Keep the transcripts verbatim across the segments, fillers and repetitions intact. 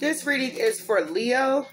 This reading is for Leo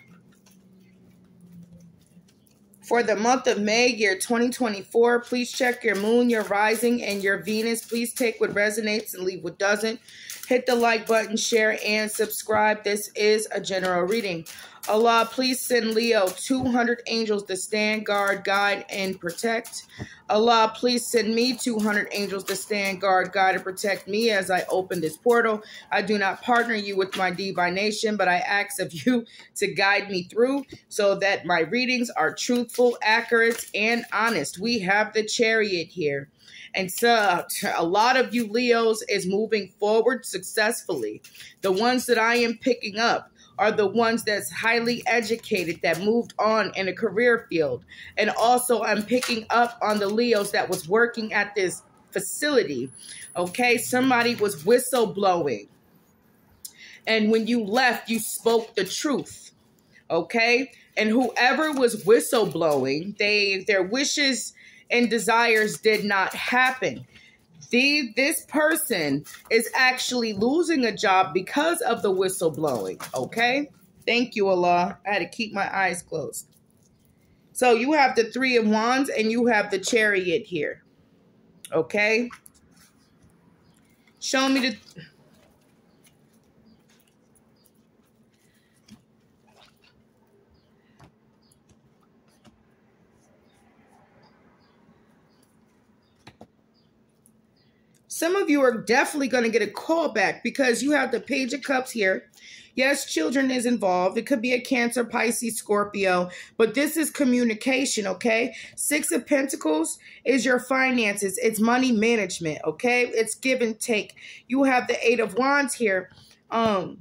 for the month of May, year twenty twenty-four. Please check your moon, your rising, and your Venus. Please take what resonates and leave what doesn't. Hit the like button, share, and subscribe. This is a general reading. Allah, please send Leo two hundred angels to stand guard, guide, and protect. Allah, please send me two hundred angels to stand guard, guide, and protect me as I open this portal. I do not partner you with my divination, but I ask of you to guide me through so that my readings are truthful, accurate, and honest. We have the Chariot here. And so a lot of you Leos is moving forward successfully. The ones that I am picking up are the ones that's highly educated, that moved on in a career field. And also I'm picking up on the Leos that was working at this facility. Okay, somebody was whistleblowing. And when you left, you spoke the truth. Okay, and whoever was whistleblowing, they their wishes and desires did not happen. The, this person is actually losing a job because of the whistleblowing, okay? Thank you, Allah. I had to keep my eyes closed. So you have the Three of Wands and you have the Chariot here, okay? Show me the... Some of you are definitely going to get a call back because you have the Page of Cups here. Yes, children is involved. It could be a Cancer, Pisces, Scorpio, but this is communication, okay? Six of Pentacles is your finances. It's money management, okay? It's give and take. You have the Eight of Wands here. Um,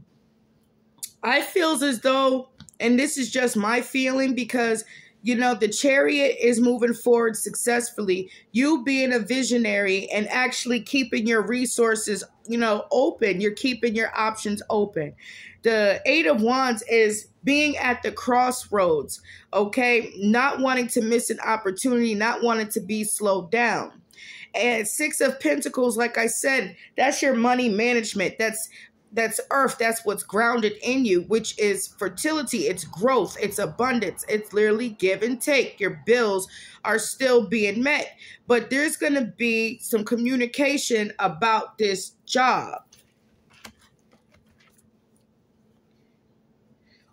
I feel as though, and this is just my feeling because... You know, the Chariot is moving forward successfully. You being a visionary and actually keeping your resources, you know, open. You're keeping your options open. The Eight of Wands is being at the crossroads, okay? Not wanting to miss an opportunity, not wanting to be slowed down. And Six of Pentacles, like I said, that's your money management. That's That's earth. That's what's grounded in you, which is fertility. It's growth. It's abundance. It's literally give and take. Your bills are still being met, but there's going to be some communication about this job.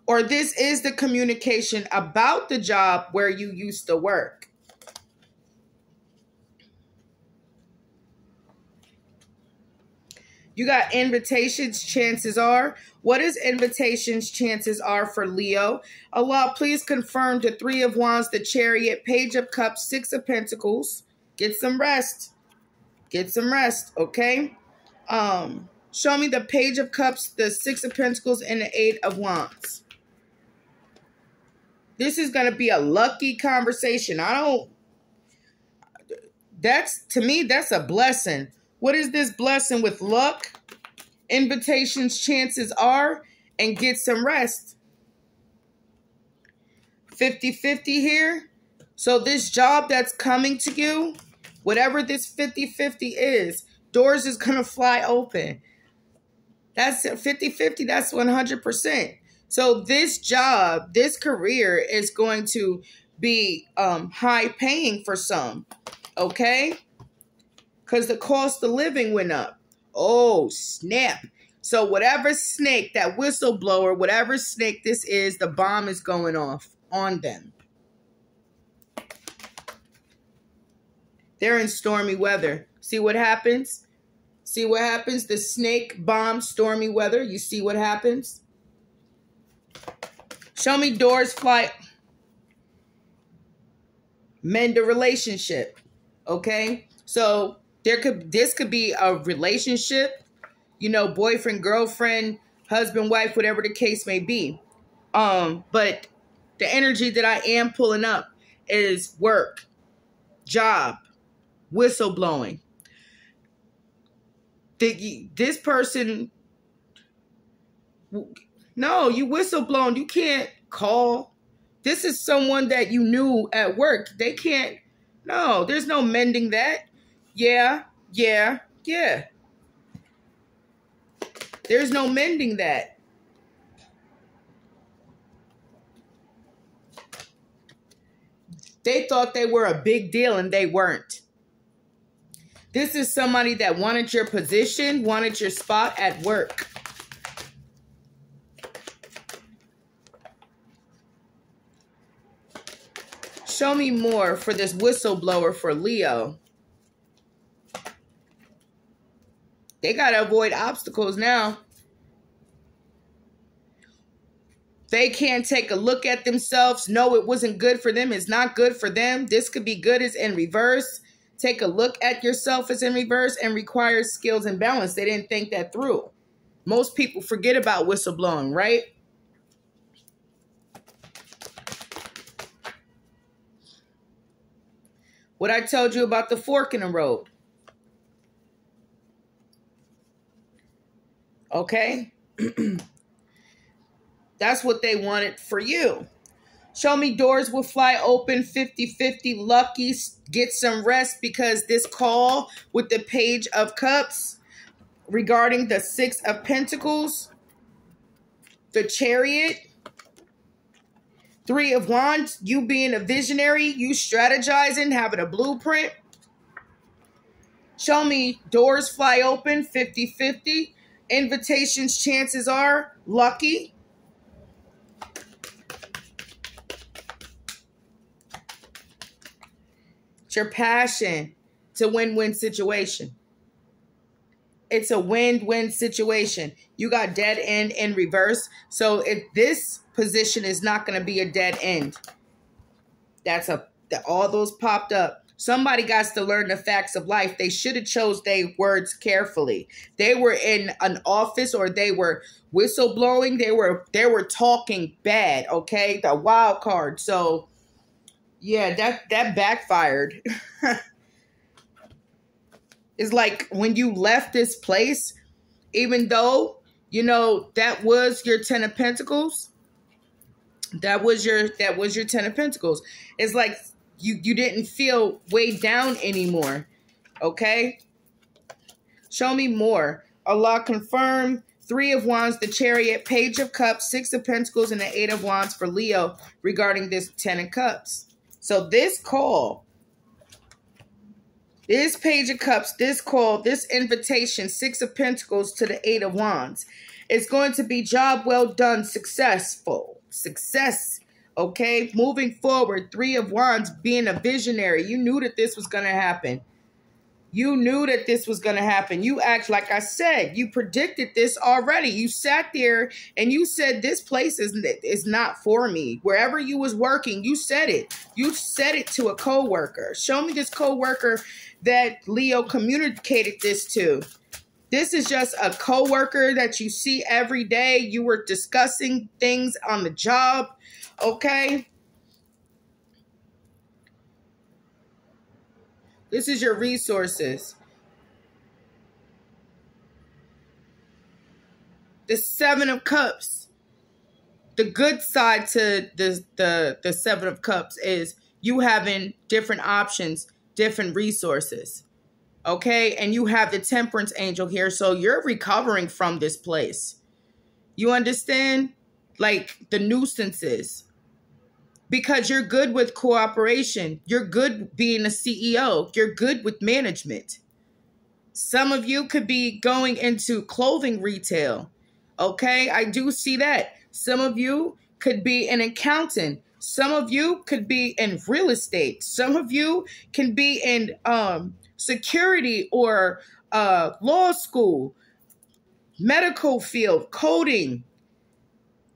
Or this is the communication about the job where you used to work. You got invitations, chances are. What is invitations, chances are for Leo? Allah, please confirm the Three of Wands, the Chariot, Page of Cups, Six of Pentacles. Get some rest. Get some rest, okay? Um, show me the Page of Cups, the Six of Pentacles, and the Eight of Wands. This is going to be a lucky conversation. I don't... That's, to me, that's a blessing. What is this blessing with luck, invitations, chances are, and get some rest? fifty fifty here. So this job that's coming to you, whatever this fifty fifty is, doors is going to fly open. That's fifty fifty. That's one hundred percent. So this job, this career is going to be um, high paying for some, okay? Because the cost of living went up. Oh, snap. So whatever snake, that whistleblower, whatever snake this is, the bomb is going off on them. They're in stormy weather. See what happens? See what happens? The snake, bomb, stormy weather. You see what happens? Show me doors fly. Mend a relationship. Okay? So... There could, this could be a relationship, you know, boyfriend, girlfriend, husband, wife, whatever the case may be. Um, but the energy that I am pulling up is work, job, whistleblowing. The, this person, no, you whistleblown. You can't call. This is someone that you knew at work. They can't, no, there's no mending that. Yeah, yeah, yeah. There's no mending that. They thought they were a big deal and they weren't. This is somebody that wanted your position, wanted your spot at work. Show me more for this whistleblower for Leo. They got to avoid obstacles now. They can't take a look at themselves. No, it wasn't good for them. It's not good for them. This could be good as in reverse. Take a look at yourself as in reverse and requires skills and balance. They didn't think that through. Most people forget about whistleblowing, right? What I told you about the fork in the road. Okay? That's what they wanted for you. Show me doors will fly open, fifty fifty, lucky, get some rest, because this call with the Page of Cups regarding the Six of Pentacles, the Chariot, Three of Wands, you being a visionary, you strategizing, having a blueprint. Show me doors fly open, fifty fifty, invitations, chances are lucky. Your passion, it's a win-win situation. It's a win-win situation. You got dead end in reverse. So if this position is not going to be a dead end, that's a, all those popped up. Somebody got to learn the facts of life. They should have chose their words carefully. They were in an office or they were whistleblowing. They were, they were talking bad. Okay. The wild card. So yeah, that, that backfired. It's like when you left this place, even though, you know, that was your Ten of Pentacles. That was your, that was your Ten of Pentacles. It's like you, you didn't feel weighed down anymore. Okay. Show me more. Allah confirm. Three of Wands, the Chariot, Page of Cups, Six of Pentacles, and the Eight of Wands for Leo regarding this Ten of Cups. So this call, this Page of Cups, this call, this invitation, Six of Pentacles to the Eight of Wands, it's going to be job well done, successful, success, okay? Moving forward, Three of Wands being a visionary. You knew that this was going to happen. You knew that this was going to happen. You act like I said, you predicted this already. You sat there and you said, this place is, is not for me. Wherever you was working, you said it. You said it to a coworker. Show me this coworker that Leo communicated this to. This is just a coworker that you see every day. You were discussing things on the job, okay? This is your resources. The Seven of Cups. The good side to the, the, the Seven of Cups is you having different options, different resources. Okay? And you have the Temperance Angel here. So you're recovering from this place. You understand? Like the nuisances. Because you're good with cooperation. You're good being a C E O. You're good with management. Some of you could be going into clothing retail. Okay, I do see that. Some of you could be an accountant. Some of you could be in real estate. Some of you can be in um, security or uh, law school, medical field, coding.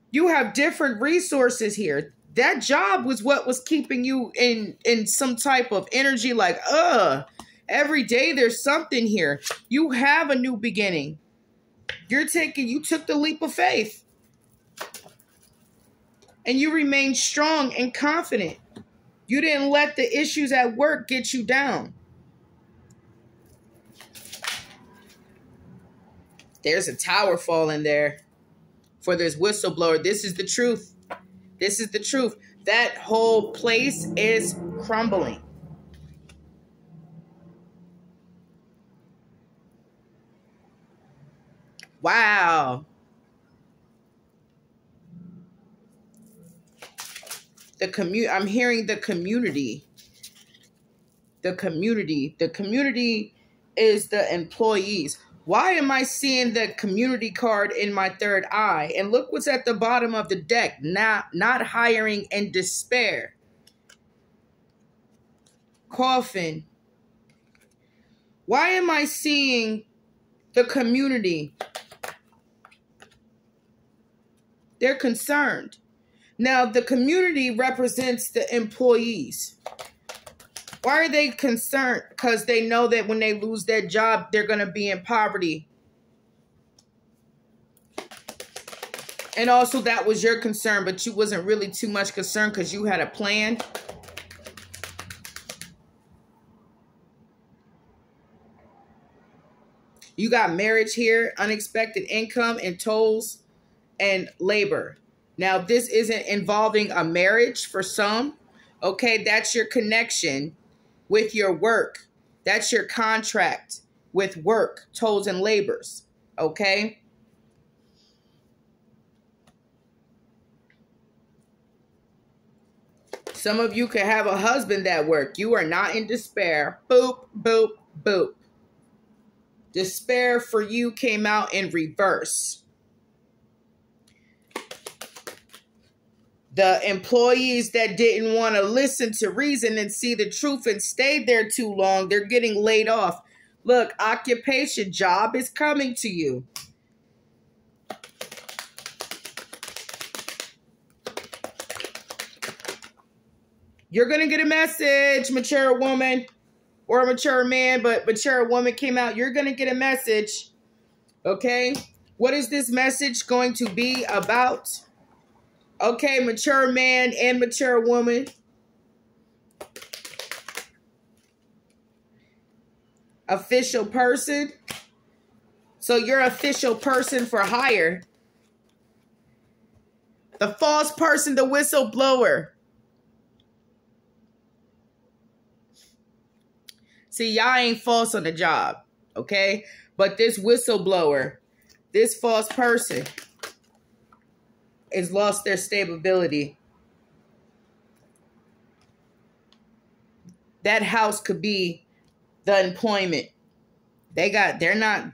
You have different resources here. That job was what was keeping you in, in some type of energy like, uh, every day there's something here. You have a new beginning. You're taking, you took the leap of faith. And you remained strong and confident. You didn't let the issues at work get you down. There's a tower falling there for this whistleblower. This is the truth. This is the truth. That whole place is crumbling. Wow. The commu- I'm hearing the community. The community. The community is the employees. Why am I seeing the community card in my third eye? And look what's at the bottom of the deck. Not, not hiring and despair. Coffin. Why am I seeing the community? They're concerned. Now, the community represents the employees. Why are they concerned? Because they know that when they lose their job, they're going to be in poverty. And also, that was your concern, but you wasn't really too much concerned because you had a plan. You got marriage here, unexpected income and tolls and labor. Now, this isn't involving a marriage for some. Okay, that's your connection with your work. That's your contract with work, tolls and labors. Okay? Some of you could have a husband that work. You are not in despair. Boop, boop, boop. Despair for you came out in reverse. The employees that didn't want to listen to reason and see the truth and stayed there too long, they're getting laid off. Look, occupation, job is coming to you. You're going to get a message, mature woman or a mature man, but mature woman came out. You're going to get a message, okay? What is this message going to be about? Okay, mature man and mature woman. Official person. So you're official person for hire. The false person, the whistleblower. See, y'all ain't false on the job, okay? But this whistleblower, this false person, has lost their stability. That house could be the employment. They got, they're not,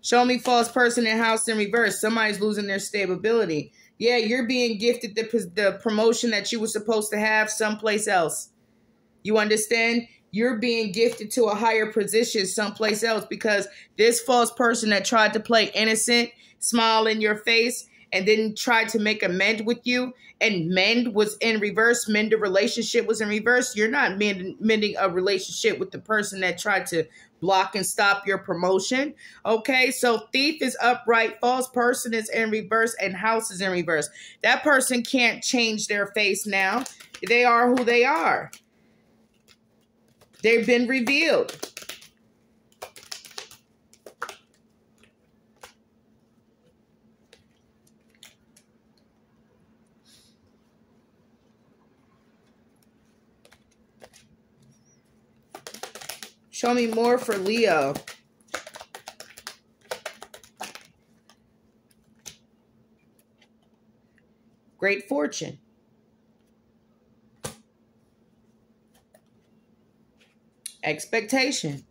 show me false person and house in reverse. Somebody's losing their stability. Yeah, you're being gifted the, the promotion that you were supposed to have someplace else. You understand? You're being gifted to a higher position someplace else because this false person that tried to play innocent, smile in your face, and then tried to make amend with you, and mend was in reverse, mend a relationship was in reverse. You're not mend, mending a relationship with the person that tried to block and stop your promotion, okay? So thief is upright, false person is in reverse, and house is in reverse. That person can't change their face now. They are who they are. They've been revealed. Show me more for Leo. Great fortune. Expectation.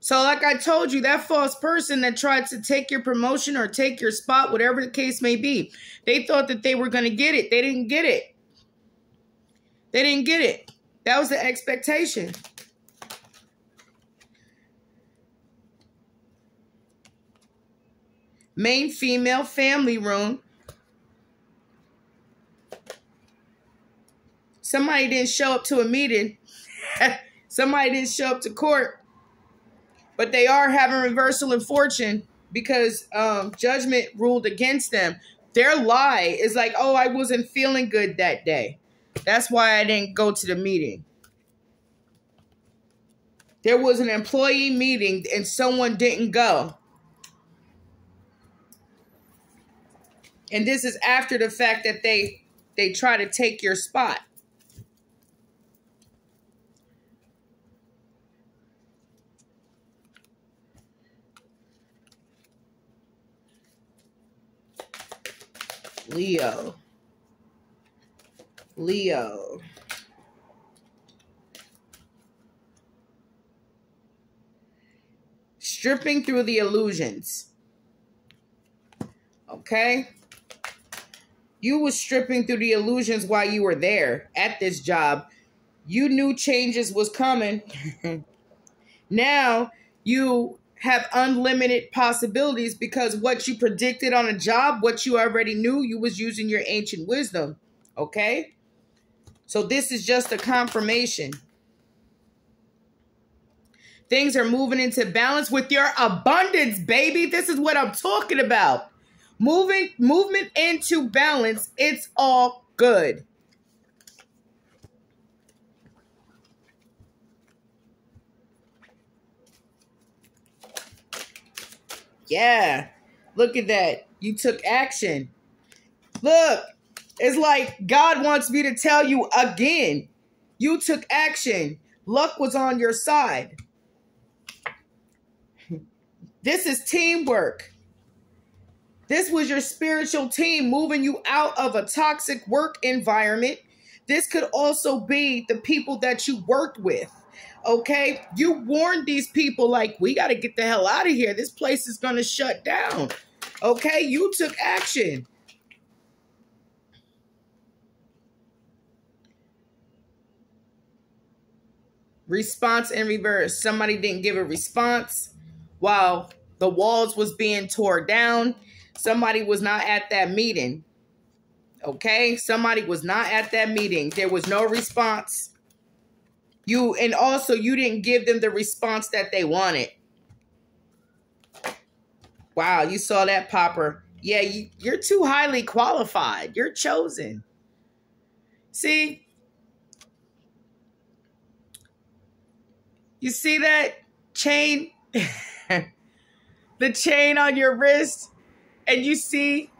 So like I told you, that false person that tried to take your promotion or take your spot, whatever the case may be, they thought that they were going to get it. They didn't get it. They didn't get it. That was the expectation. Main female family room. Somebody didn't show up to a meeting. Somebody didn't show up to court. But they are having reversal in fortune because um, judgment ruled against them. Their lie is like, oh, I wasn't feeling good that day. That's why I didn't go to the meeting. There was an employee meeting and someone didn't go. And this is after the fact that they, they try to take your spot. Leo. Leo. Stripping through the illusions. Okay? You were stripping through the illusions while you were there at this job. You knew changes was coming. Now you have unlimited possibilities because what you predicted on a job, what you already knew, you was using your ancient wisdom. Okay? So this is just a confirmation. Things are moving into balance with your abundance, baby. This is what I'm talking about. Moving, movement into balance. It's all good. Yeah. Look at that. You took action. Look, it's like God wants me to tell you again. You took action. Luck was on your side. This is teamwork. This was your spiritual team moving you out of a toxic work environment. This could also be the people that you worked with, okay? You warned these people like, we got to get the hell out of here. This place is going to shut down, okay? You took action. Response in reverse. Somebody didn't give a response while the walls was being torn down. Somebody was not at that meeting. Okay? Somebody was not at that meeting. There was no response. You, and also you didn't give them the response that they wanted. Wow, you saw that, Popper. Yeah, you, you're too highly qualified. You're chosen. See? You see that chain? The chain on your wrist? And you see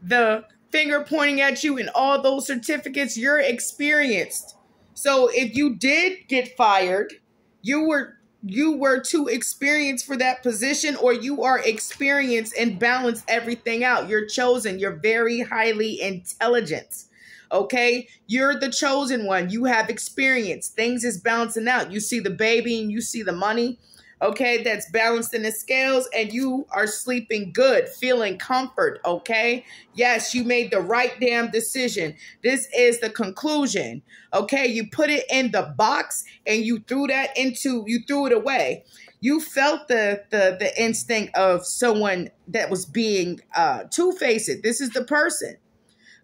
the finger pointing at you and all those certificates, you're experienced. So if you did get fired, you were you were too experienced for that position, or you are experienced and balance everything out. You're chosen. You're very highly intelligent. Okay? You're the chosen one. You have experience. Things is balancing out. You see the baby and you see the money. Okay, that's balanced in the scales, and you are sleeping good, feeling comfort, okay? Yes, you made the right damn decision. This is the conclusion, okay? You put it in the box, and you threw that into, you threw it away. You felt the, the, the instinct of someone that was being uh, two-faced. This is the person,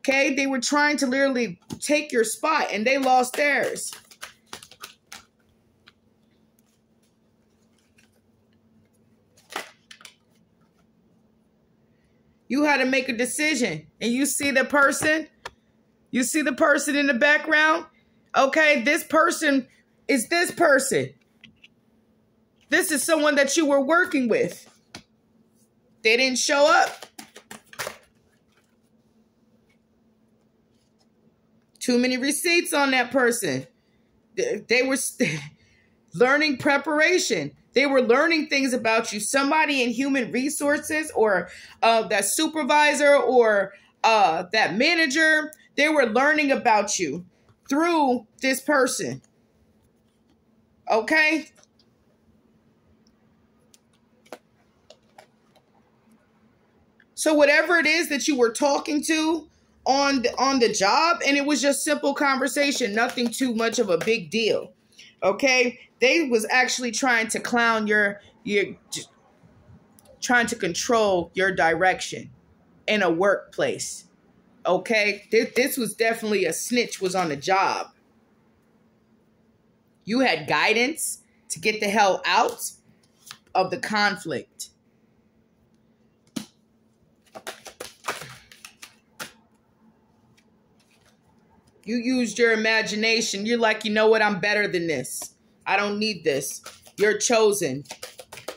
okay? They were trying to literally take your spot, and they lost theirs. You had to make a decision, and you see the person, you see the person in the background. Okay, this person is this person. This is someone that you were working with. They didn't show up. Too many receipts on that person. They were learning preparation. They were learning things about you. Somebody in human resources, or uh, that supervisor, or uh, that manager, they were learning about you through this person. Okay? So whatever it is that you were talking to on the, on the job, and it was just simple conversation, nothing too much of a big deal. Okay? They was actually trying to clown your, your, trying to control your direction in a workplace. Okay? This, this was definitely a snitch was on the job. You had guidance to get the hell out of the conflict. You used your imagination. You're like, you know what? I'm better than this. I don't need this. You're chosen.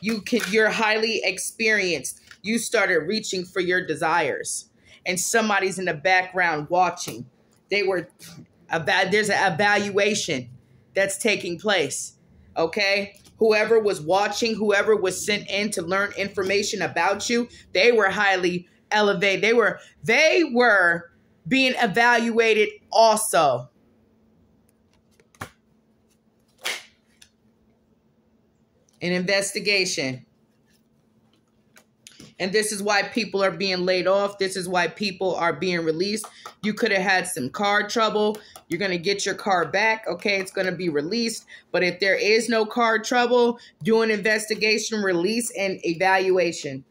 You can, you're highly experienced. You started reaching for your desires. And somebody's in the background watching. They were, there's an evaluation that's taking place. Okay? Whoever was watching, whoever was sent in to learn information about you, they were highly elevated. They were, they were being evaluated also. An investigation. And this is why people are being laid off. This is why people are being released. You could have had some car trouble. You're going to get your car back. Okay, it's going to be released. But if there is no car trouble, do an investigation, release, and evaluation.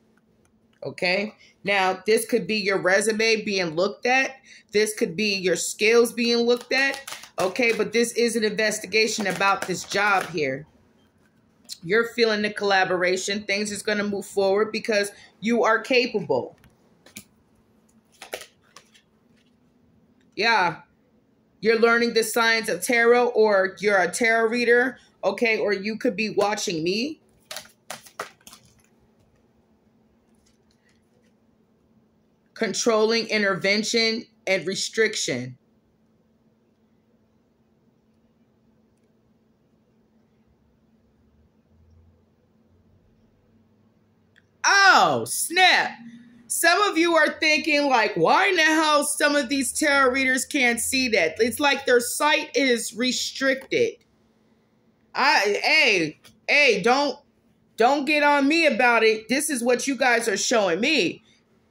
Okay, now this could be your resume being looked at. This could be your skills being looked at. Okay, but this is an investigation about this job here. You're feeling the collaboration. Things is going to move forward because you are capable. Yeah. You're learning the science of tarot, or you're a tarot reader. Okay. Or you could be watching me. Controlling intervention and restriction. Oh, snap. Some of you are thinking like, why in the hell some of these tarot readers can't see that? It's like their sight is restricted. I, hey, hey, don't, don't get on me about it. This is what you guys are showing me.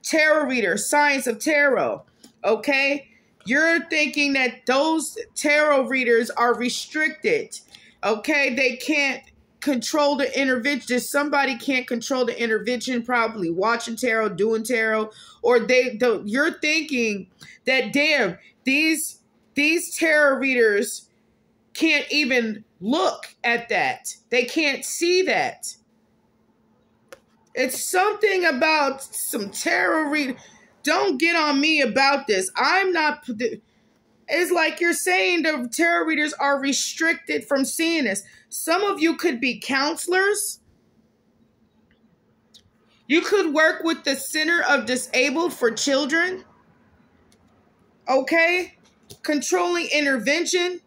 Tarot reader, science of tarot. Okay. You're thinking that those tarot readers are restricted. Okay. They can't control the intervention. Somebody can't control the intervention, probably watching tarot, doing tarot, or they the, you're thinking that damn, these these tarot readers can't even look at that. They can't see that. It's something about some tarot read. Don't get on me about this. I'm not. It's like you're saying the tarot readers are restricted from seeing this. Some of you could be counselors. You could work with the Center of Disabled for Children. Okay? Controlling intervention.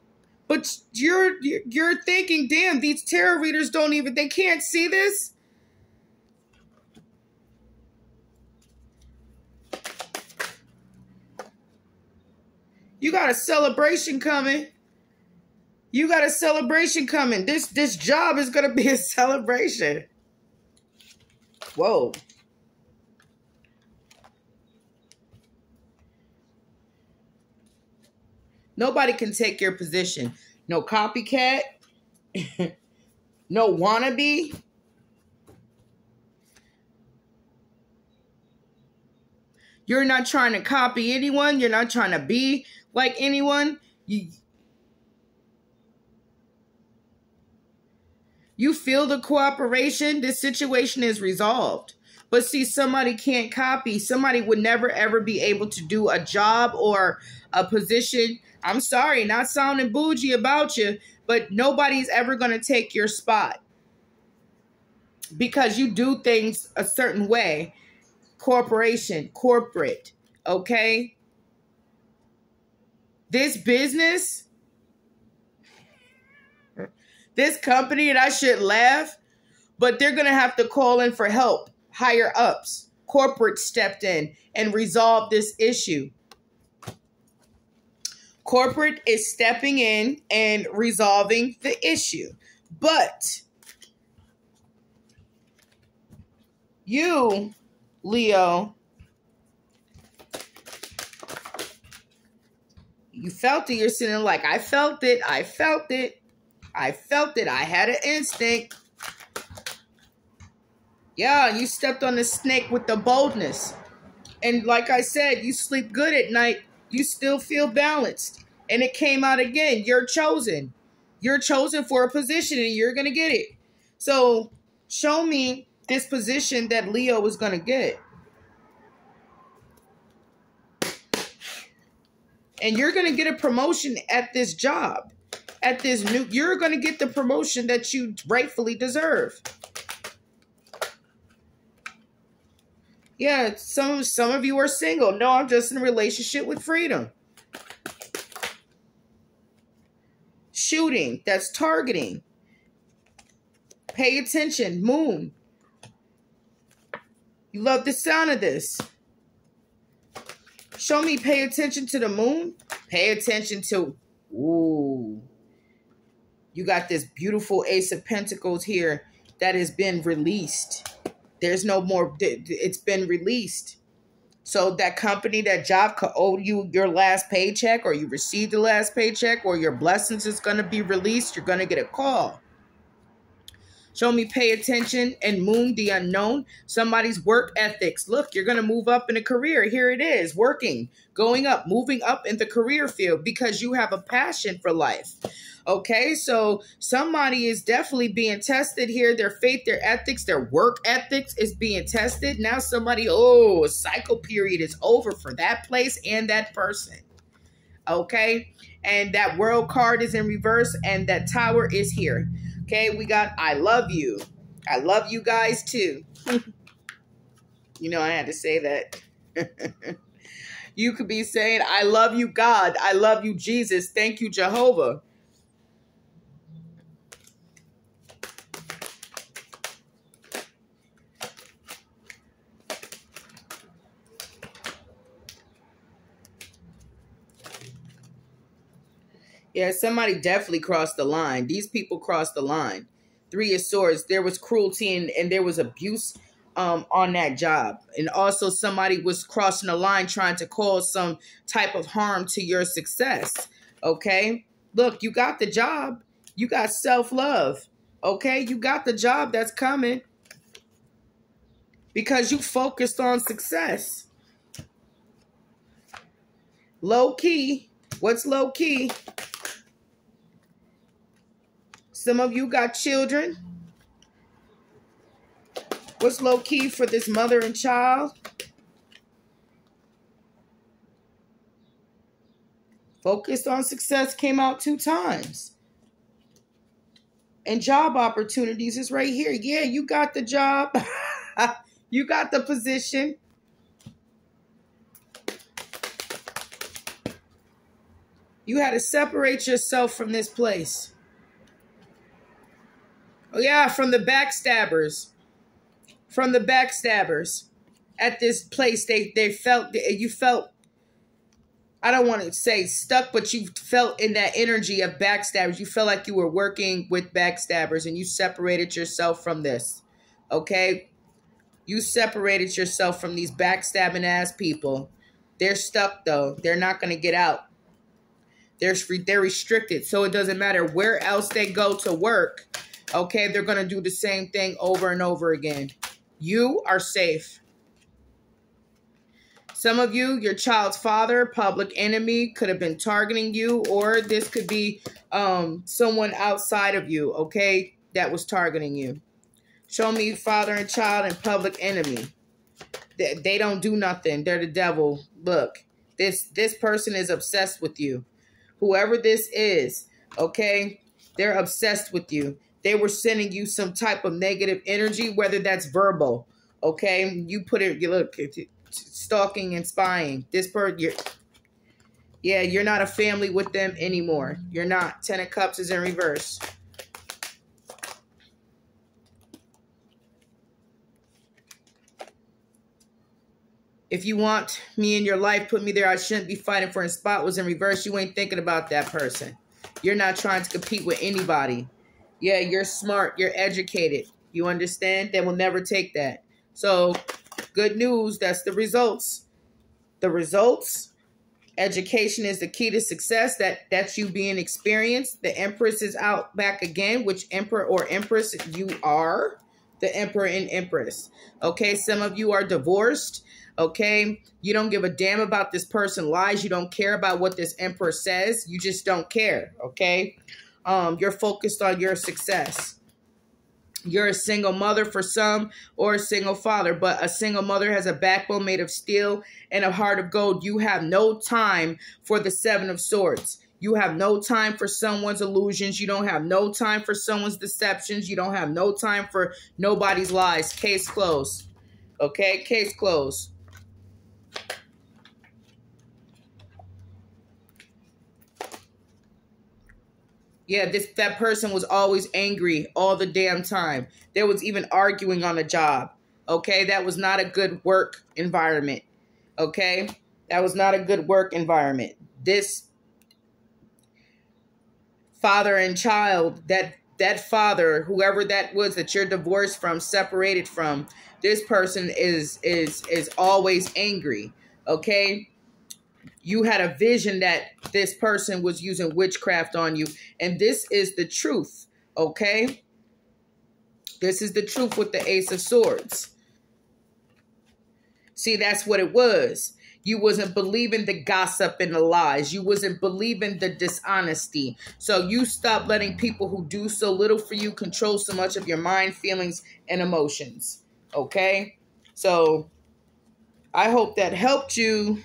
But you're, you're thinking, damn, these tarot readers don't even, they can't see this. You got a celebration coming. You got a celebration coming. This this job is going to be a celebration. Whoa. Nobody can take your position. No copycat. No wannabe. You're not trying to copy anyone. You're not trying to be like anyone. You, you feel the cooperation. This situation is resolved. But see, somebody can't copy. Somebody would never, ever be able to do a job or a position. I'm sorry, not sounding bougie about you, but nobody's ever going to take your spot because you do things a certain way. Corporation, corporate, okay? This business, this company, and I should laugh, but they're going to have to call in for help. Higher ups, corporate stepped in and resolved this issue. Corporate is stepping in and resolving the issue. But you, Leo, you felt it. You're sitting like, I felt it. I felt it. I felt it. I had an instinct. Yeah, you stepped on the snake with the boldness. And like I said, you sleep good at night. You still feel balanced. And it came out again. You're chosen. You're chosen for a position and you're going to get it. So show me this position that Leo is going to get. And you're going to get a promotion at this job. At this new, you're going to get the promotion that you rightfully deserve. Yeah, some, some of you are single. No, I'm just in a relationship with freedom. Shooting, that's targeting. Pay attention, moon. You love the sound of this. Show me pay attention to the moon. Pay attention to... Ooh. You got this beautiful Ace of Pentacles here that has been released. There's no more... It's been released. So that company, that job could owe you your last paycheck, or you received the last paycheck, or your blessings is going to be released. You're going to get a call. Show me pay attention and moon, the unknown. Somebody's work ethics. Look, you're going to move up in a career. Here it is. Working, going up, moving up in the career field because you have a passion for life. Okay, so somebody is definitely being tested here. Their faith, their ethics, their work ethics is being tested. Now somebody, oh, a cycle period is over for that place and that person. Okay, and that world card is in reverse and that tower is here. Okay, we got, I love you. I love you guys too. You know, I had to say that. You could be saying, I love you, God. I love you, Jesus. Thank you, Jehovah. Yeah, somebody definitely crossed the line. These people crossed the line. Three of Swords. There was cruelty and, and there was abuse um, on that job. And also somebody was crossing the line trying to cause some type of harm to your success. Okay? Look, you got the job. You got self-love. Okay? You got the job that's coming because you focused on success. Low key. What's low key? Some of you got children. What's low key for this mother and child? Focused on success came out two times. And job opportunities is right here. Yeah, you got the job. You got the position. You had to separate yourself from this place. Oh, yeah, from the backstabbers, from the backstabbers at this place. They, they felt, you felt, I don't want to say stuck, but you felt in that energy of backstabbers. You felt like you were working with backstabbers and you separated yourself from this. Okay. You separated yourself from these backstabbing ass people. They're stuck though. They're not going to get out. They're, they're restricted. So it doesn't matter where else they go to work. Okay, they're going to do the same thing over and over again. You are safe. Some of you, your child's father, public enemy, could have been targeting you, or this could be um, someone outside of you, okay, that was targeting you. Show me father and child and public enemy. They, they don't do nothing. They're the devil. Look, this, this person is obsessed with you. Whoever this is, okay, they're obsessed with you. They were sending you some type of negative energy, whether that's verbal, okay? You put it, you look, stalking and spying. This person, you're, yeah, you're not a family with them anymore. You're not. Ten of Cups is in reverse. If you want me in your life, put me there. I shouldn't be fighting for a spot was in reverse. You ain't thinking about that person. You're not trying to compete with anybody. Yeah, you're smart. You're educated. You understand? They will never take that. So, good news. That's the results. The results. Education is the key to success. That, that's you being experienced. The Empress is out back again, which Emperor or Empress you are. The Emperor and Empress. Okay, some of you are divorced. Okay, you don't give a damn about this person's lies. You don't care about what this Emperor says. You just don't care. Okay. Um, you're focused on your success. You're a single mother for some or a single father, but a single mother has a backbone made of steel and a heart of gold. You have no time for the Seven of Swords. You have no time for someone's illusions. You don't have no time for someone's deceptions. You don't have no time for nobody's lies. Case closed. Okay, case closed. Yeah, this that person was always angry all the damn time. There was even arguing on the job. Okay, that was not a good work environment. Okay, That was not a good work environment. This father and child, that that father, whoever that was that you're divorced from, separated from, this person is is is always angry, okay? You had a vision that this person was using witchcraft on you, and this is the truth, okay? This is the truth with the Ace of Swords. See, that's what it was. You wasn't believing the gossip and the lies. You wasn't believing the dishonesty. So you stopped letting people who do so little for you control so much of your mind, feelings, and emotions. Okay? So I hope that helped you.